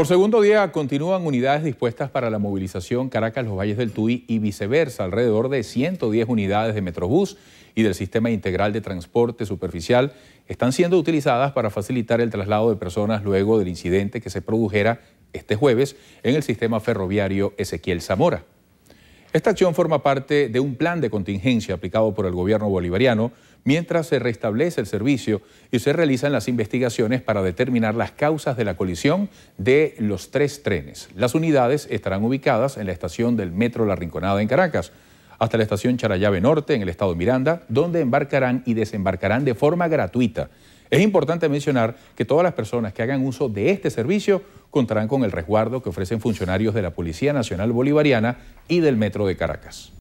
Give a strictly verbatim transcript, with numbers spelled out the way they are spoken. Por segundo día continúan unidades dispuestas para la movilización Caracas-Los Valles del Tuy y viceversa, alrededor de ciento diez unidades de Metrobús y del Sistema Integral de Transporte Superficial están siendo utilizadas para facilitar el traslado de personas luego del incidente que se produjera este jueves en el sistema ferroviario Ezequiel Zamora. Esta acción forma parte de un plan de contingencia aplicado por el gobierno bolivariano mientras se restablece el servicio y se realizan las investigaciones para determinar las causas de la colisión de los tres trenes. Las unidades estarán ubicadas en la estación del Metro La Rinconada en Caracas, hasta la estación Charallave Norte en el estado de Miranda, donde embarcarán y desembarcarán de forma gratuita. Es importante mencionar que todas las personas que hagan uso de este servicio contarán con el resguardo que ofrecen funcionarios de la Policía Nacional Bolivariana y del Metro de Caracas.